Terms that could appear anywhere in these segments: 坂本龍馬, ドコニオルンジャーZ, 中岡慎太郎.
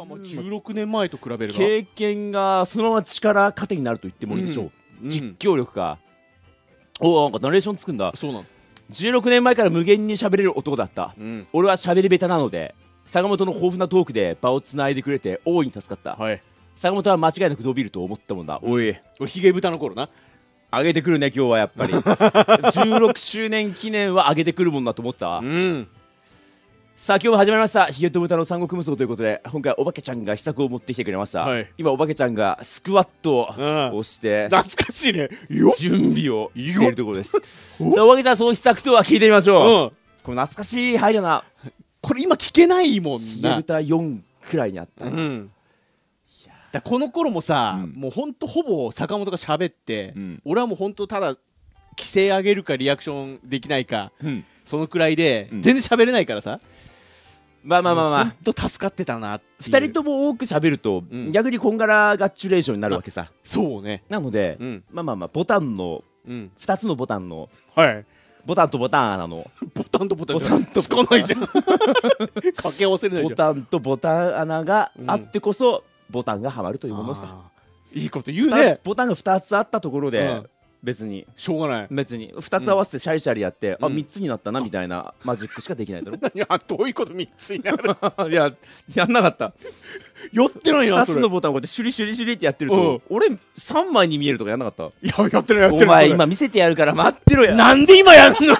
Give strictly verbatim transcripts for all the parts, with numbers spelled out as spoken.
はもうじゅうろくねんまえと比べれば経験がそのまま力糧になると言ってもいいでしょう、うん、実況力が、うん、おお、なんかナレーションつくんだ。そうなんじゅうろくねんまえから無限に喋れる男だった、うん、俺は喋り下手なので坂本の豊富なトークで場をつないでくれて大いに助かった、はい、坂本は間違いなく伸びると思ったもんだ。おい、俺ヒゲ豚の頃な上げてくるね今日はやっぱりじゅうろくしゅうねん記念は上げてくるもんだと思ったわ、うん、さあ今日も始まりましたヒゲと豚の三国無双ということで、今回おばけちゃんが秘策を持ってきてくれました、はい、今おばけちゃんがスクワットをして懐かしいね準備をしているところです。さあおばけちゃん、その秘策とは聞いてみましょう、うん、これ懐かしい入りだなこれ今聞けないもんな。ヒゲ豚よんくらいにあった、うん、だこの頃もさ、うん、もうほんとほぼ坂本が喋って、うん、俺はもうほんとただ規制上げるかリアクションできないか、うん、そのくらいで、うん、全然喋れないからさ、まあまあまあまあほんと助かってたなっていう。ふたりとも多く喋ると、うん、逆にこんがらガッチュレーションになるわけさ。そうね。なので、うん、まあまあまあボタンの、うん、ふたつのボタンの、はい、ボタンとボタン穴のボタンとボタン穴つかないじゃん掛け合わせるないじゃん。ボタンとボタン穴があってこそ、うん、ボタンがはまるというものさ。いいこと言うね。ボタンがふたつあったところで別にしょうがない。別にふたつ合わせてシャリシャリやってあみっつになったなみたいなマジックしかできないだろ。どういうことみっつになる。いややんなかったやってないな。ふたつのボタンをこうやってシュリシュリシュリってやってると俺さんまいに見えるとかやんなかった。いややってるやってる。お前今見せてやるから待ってろや。なんで今やんのよ。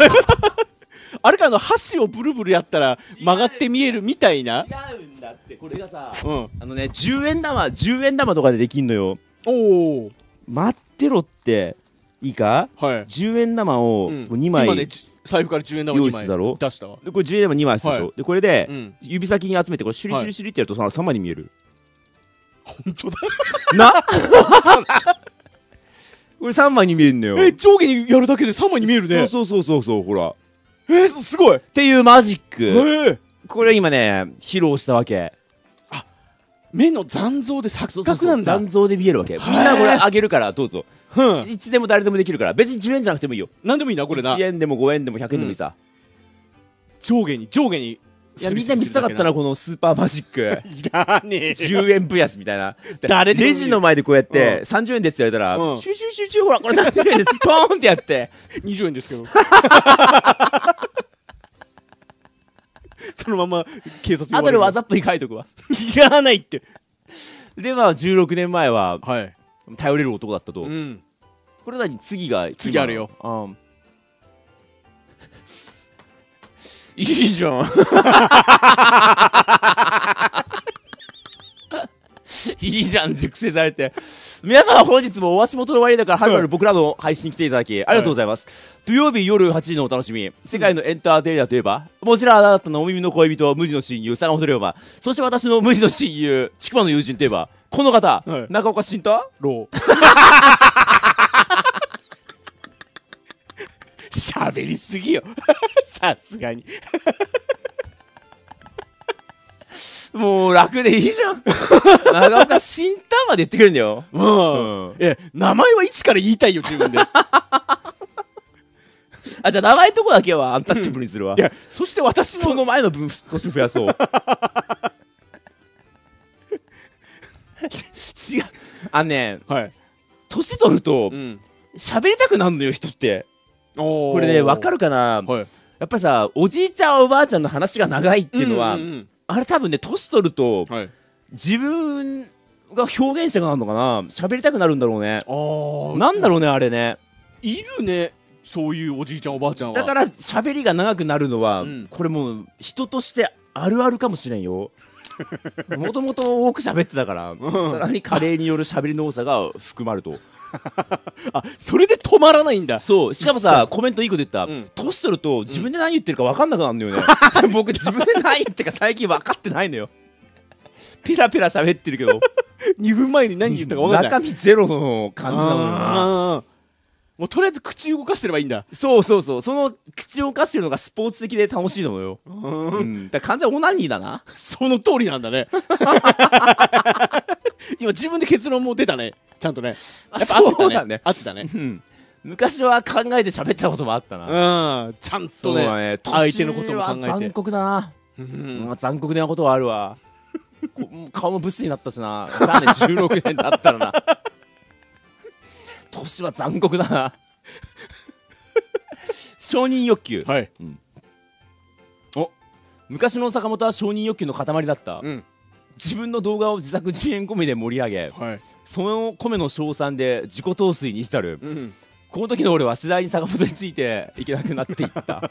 あれか、あの箸をブルブルやったら曲がって見えるみたいな。違うんだって。これがさ、うん、あのねじゅうえんだまじゅうえんだまとかでできんのよ。おお待ってろっていいか、はい、じゅうえんだまをにまい、うん、今ね財布からじゅうえんだまにまい出したわ。でこれじゅうえんだまにまい出したでしょ、はい、でこれで、うん、指先に集めてこれシュリシュリシュリってやると、はい、さんまいに見える。ほんとだなこれさんまいに見えるんだよ。え上下にやるだけでさんまいに見えるね。そうそうそうそう、ほらえー、すごいっていうマジック、えー、これ今ね披露したわけ。あ、目の残像で錯覚なんだ。残像で見えるわけ。みんなこれあげるからどうぞ、うん、いつでも誰でもできるから。別にじゅうえんじゃなくてもいいよ。何でもいいなこれな。いちえんでもごえんでもひゃくえんでもいいさ、うん、上下に上下に。いやみんな見せたかったなこのスーパーマジック。いらねえよじゅうえん増やしみたいな。レジの前でこうやってさんじゅうえんですって言われたらシュシュシュシュほらこれさんじゅうえんですポーンってやってにじゅうえんですけどそのまま警察あとでわざっぱり書いとくわいらないって。でまあじゅうろくねんまえは頼れる男だったと。これ何次が次あるよ。いいじゃんいいじゃん熟成されて。皆様本日もお足元の終わりだからはるばる僕らの配信に来ていただきありがとうございます、はい、土曜日夜はちじのお楽しみ、世界のエンターテイナーといえば、うん、もちろんあなたのお耳の恋人無二の親友坂本龍馬、そして私の無二の親友ちくまの友人といえばこの方、はい、中岡慎太郎喋りすぎよさすがにもう楽でいいじゃん長岡新太まで言ってくれるんだよ。うん、え、名前は一から言いたいよ自分であ、じゃあ名前とこだけはアンタッチャブルにするわ。いや、そして私のその前の分年増やそう違う、あのね、はい、年取ると喋りたくなるのよ人って。これね、わかるかな、はい、やっぱりさおじいちゃんおばあちゃんの話が長いっていうのはあれ多分ね年取ると、はい、自分が表現者がなるのかな喋りたくなるんだろうね。なんだろうねあれね。いるねそういうおじいちゃんおばあちゃんは。だから喋りが長くなるのは、うん、これもう人としてあるあるかもしれんよもともと多く喋ってたから、うん、さらに加齢による喋りの多さが含まるとあ、それで止まらないんだ。そう、しかもさコメントいいこと言った、うん、年取ると自分で何言ってるか分かんなくなるんだよね僕自分で何言ってるか最近分かってないのよペラペラ喋ってるけどにふんまえに何言ったか分かんない。中身ゼロの感じだもんな。もうとりあえず口動かしてればいいんだ。そうそうそう、その口動かしてるのがスポーツ的で楽しいのよ。うんだから完全オナニーだなその通りなんだね今自分で結論も出たねちゃんとね。やっぱ合ってたね。合ってたね。昔は考えて喋ってたこともあったな。うん。ちゃんとね。相手のことも考えて。残酷だな。残酷なことはあるわ。顔もブスになったしな。なんでじゅうろくねんだったらな。年は残酷だな。承認欲求。はい。うん、お、昔の坂本は承認欲求の塊だった。うん、自分の動画を自作自演込みで盛り上げ、はい、その米の称賛で自己陶酔に浸る。うん、この時の俺は次第に坂本についていけなくなっていった。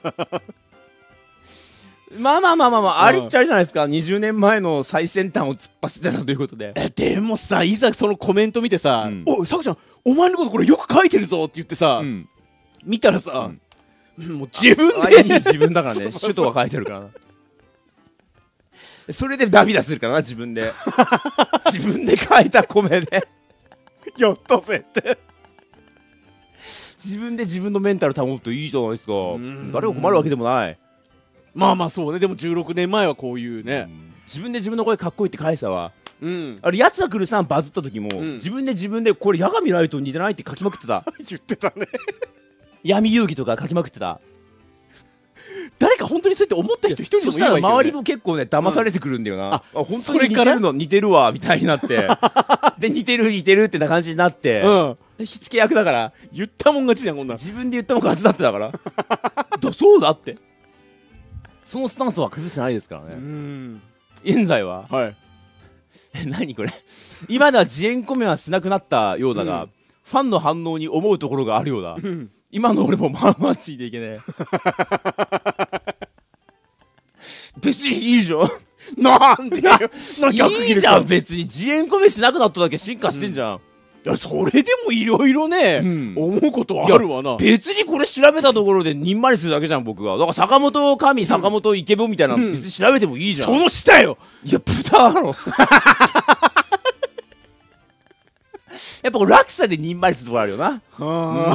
まあまあまあまあまあ、ありっちゃありじゃないですか。にじゅうねんまえの最先端を突っ走ってたということで。え、でもさ、いざそのコメント見てさ、うん、おい、さくちゃん、お前のことこれよく書いてるぞって言ってさ、うん、見たらさ、うん、もう自分で自分だからね、首都が書いてるからな。それで涙するからな、自分で。自分で書いた米で。やったぜって。自分で自分のメンタル保つといいじゃないですか。誰が困るわけでもない。まあまあそうね。でもじゅうろくねんまえはこういうね、うん、自分で自分の声かっこいいって返したわ、うん、あれやつが来るさんバズった時も、うん、自分で自分でこれ八神ライトに似てないって書きまくってた。言ってたね。闇遊戯とか書きまくってた。誰か本当にそうやって思った人一人でもいいわけどね。そしたら周りも結構ね騙されてくるんだよな、うん、あ本当に似てるの似てるわみたいになってで似てる似てるってな感じになって、うん、で火付け役だから言ったもん勝ちじゃん。こんな自分で言ったもん勝ちだってだからだそうだってそのスタンスは崩してないですからね。現在は、はい、何これ今では自演コメはしなくなったようだが、うん、ファンの反応に思うところがあるようだ、うん、今の俺もまあまあついていけねえ。別にいいじゃん。なんでいいじゃん。別に自演コメしなくなっただけ進化してんじゃん、うん、いやそれでもいろいろね、うん、思うことはあるわな。別にこれ調べたところでにんまりするだけじゃん僕が。だから坂本神坂本イケボみたいなの別に調べてもいいじゃん、うん、その下よ。いや豚だろ。やっぱ落差でにんまりするところあるよ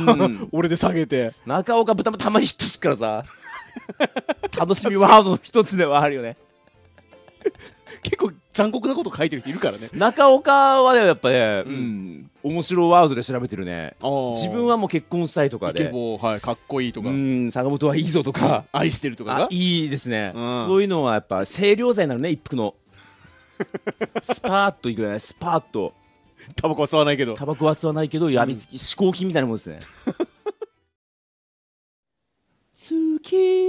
な。俺で下げて中岡豚もたまにヒットすっからさ楽しみワードの一つではあるよね。結構残酷なこと書いてる人いるからね。中岡はねやっぱね、うん、面白ワードで調べてるね。自分はもう結婚したいとかで、イケボー、はい、かっこいいとか、うん、坂本はいいぞとか、愛してるとか、いいですね。そういうのはやっぱ清涼剤なのね一服の。スパーッといくよね。スパーッと。タバコは吸わないけど。タバコは吸わないけど、やみつき、嗜好品みたいなもんですね。月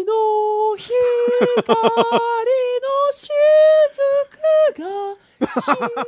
の光のしずくが